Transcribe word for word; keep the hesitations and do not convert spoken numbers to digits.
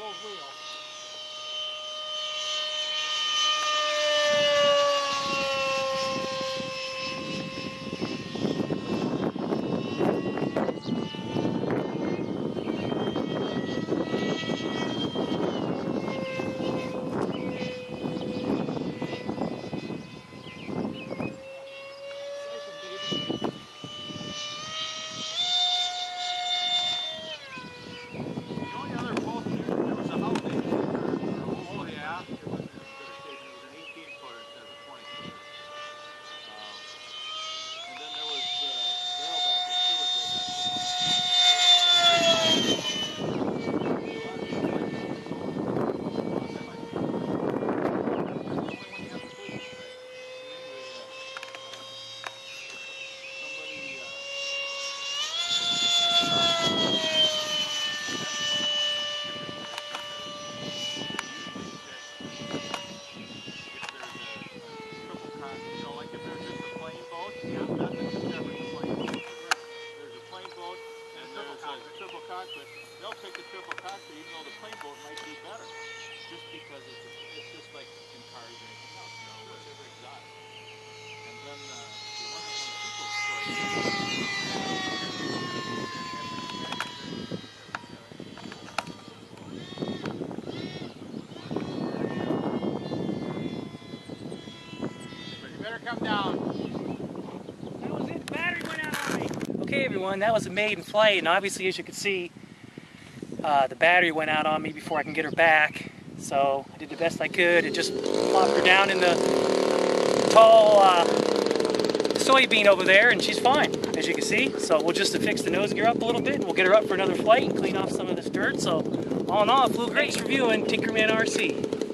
both wheels. They'll take the triple cockpit even though the plane boat might be better. Just because it's, a, it's just like in cars or anything else, you know, it's ever exotic. And then uh, the one that's on the people's choice. You better come down. That was it. The battery went out on me. Okay, everyone, that was a maiden flight, and obviously, as you can see, Uh, the battery went out on me before I can get her back, so I did the best I could and just plopped her down in the tall uh, soybean over there, and she's fine, as you can see. So we'll just fix the nose gear up a little bit, and we'll get her up for another flight and clean off some of this dirt. So all in all, it flew great. Thanks for viewing Tinkerman R C.